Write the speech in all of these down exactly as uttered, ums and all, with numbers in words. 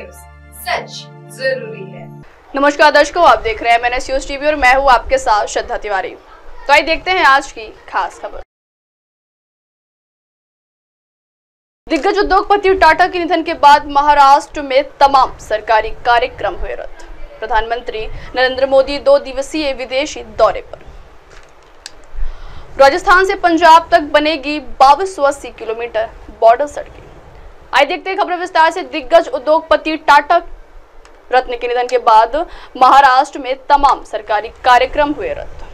News, सच जरूरी है। नमस्कार दर्शकों, आप देख रहे हैं एमएनएस न्यूज टीवी और मैं हूँ आपके साथ श्रद्धा तिवारी। तो आइए देखते हैं आज की खास खबर। दिग्गज उद्योगपति टाटा के निधन के बाद महाराष्ट्र में तमाम सरकारी कार्यक्रम हुए रद्द। प्रधानमंत्री नरेंद्र मोदी दो दिवसीय विदेशी दौरे पर। राजस्थान से पंजाब तक बनेगी बाईस सौ अस्सी किलोमीटर बॉर्डर सड़कें। आइए देखते हैं खबर विस्तार से। दिग्गज उद्योगपति टाटा रत्न के निधन के बाद महाराष्ट्र में तमाम सरकारी कार्यक्रम हुए रद्द।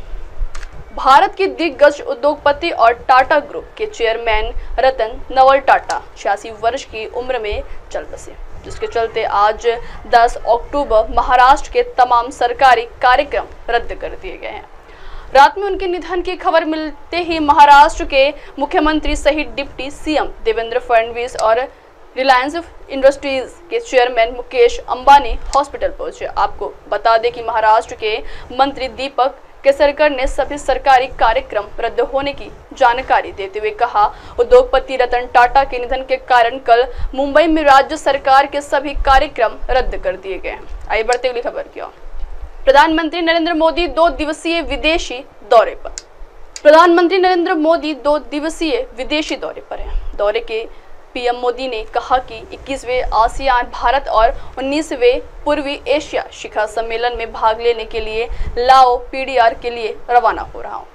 भारत के दिग्गज उद्योगपति और टाटा ग्रुप के चेयरमैन रतन नवल टाटा छियासी वर्ष की उम्र में चल बसे, जिसके चलते आज दस अक्टूबर महाराष्ट्र के तमाम सरकारी कार्यक्रम रद्द कर दिए गए हैं। रात में उनके निधन की खबर मिलते ही महाराष्ट्र के मुख्यमंत्री सहित डिप्टी सीएम देवेंद्र फडणवीस और रिलायंस इंडस्ट्रीज के चेयरमैन मुकेश अंबानी हॉस्पिटल पहुंचे। आपको बता दें कि महाराष्ट्र के मंत्री दीपक केसरकर ने सभी सरकारी कार्यक्रम रद्द होने की जानकारी देते हुए कहा, उद्योगपति रतन टाटा के निधन के कारण कल मुंबई में राज्य सरकार के सभी कार्यक्रम रद्द कर दिए गए। आइए बढ़ते अगली खबर की ओर। प्रधानमंत्री नरेंद्र मोदी दो दिवसीय विदेशी दौरे पर। प्रधानमंत्री नरेंद्र मोदी दो दिवसीय विदेशी दौरे पर हैं। दौरे के पीएम मोदी ने कहा कि इक्कीसवें आसियान भारत और उन्नीसवें पूर्वी एशिया शिखर सम्मेलन में भाग लेने के लिए लाओ पीडीआर के लिए रवाना हो रहा हूँ।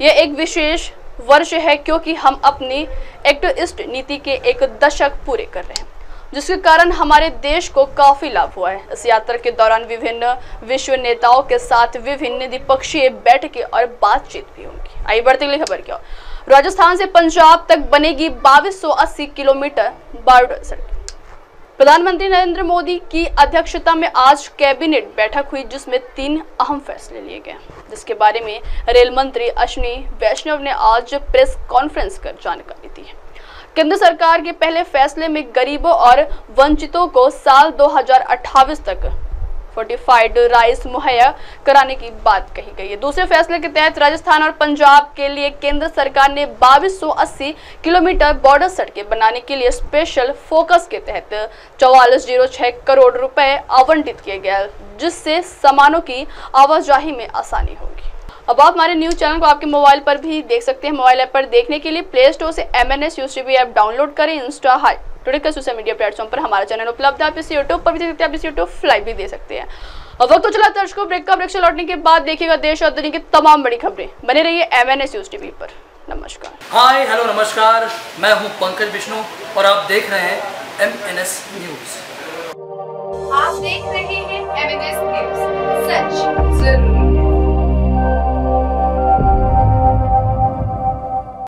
यह एक विशेष वर्ष है क्योंकि हम अपनी एक्टिविस्ट नीति के एक दशक पूरे कर रहे हैं, जिसके कारण हमारे देश को काफ़ी लाभ हुआ है। इस यात्रा के दौरान विभिन्न विश्व नेताओं के साथ विभिन्न द्विपक्षीय बैठकें और बातचीत भी होंगी। आइए बढ़ते हुए खबर क्या। राजस्थान से पंजाब तक बनेगी बाईस सौ अस्सी किलोमीटर बॉर्डर सड़क। प्रधानमंत्री नरेंद्र मोदी की अध्यक्षता में आज कैबिनेट बैठक हुई, जिसमें तीन अहम फैसले लिए गए, जिसके बारे में रेल मंत्री अश्विनी वैष्णव ने आज प्रेस कॉन्फ्रेंस कर जानकारी दी है। केंद्र सरकार के पहले फैसले में गरीबों और वंचितों को साल दो हज़ार अट्ठाईस तक फोर्टिफाइड राइस मुहैया कराने की बात कही गई है। दूसरे फैसले के तहत राजस्थान और पंजाब के लिए केंद्र सरकार ने बाईस सौ अस्सी किलोमीटर बॉर्डर सड़कें बनाने के लिए स्पेशल फोकस के तहत चौवालीस जीरो छः करोड़ रुपए आवंटित किए गए, जिससे सामानों की आवाजाही में आसानी होगी। अब आप हमारे न्यूज़ चैनल को आपके मोबाइल पर भी देख सकते हैं। मोबाइल ऐप पर देखने के लिए प्ले स्टोर से MNS news TV app download करें। इंस्टा हाई ट्विटर का सोशल मीडिया प्लेटफॉर्म पर हमारा चैनल उपलब्ध है। आप इसे यूट्यूब पर भी देख सकते हैं, आप इसे यूट्यूब फ्लाई भी दे सकते हैं। अब वक्त तो चला दर्शकों ब्रेक का। ब्रेक से लौटने के बाद देखिएगा देश और दुनिया की तमाम बड़ी खबरें। बने रहिए एमएनएस न्यूज टीवी पर। नमस्कार। हाय हेलो नमस्कार, मैं हूँ पंकज विष्णु और आप देख रहे हैं एमएनएस न्यूज। आप देख रहे हैं एमएनएस न्यूज, सच जरूर।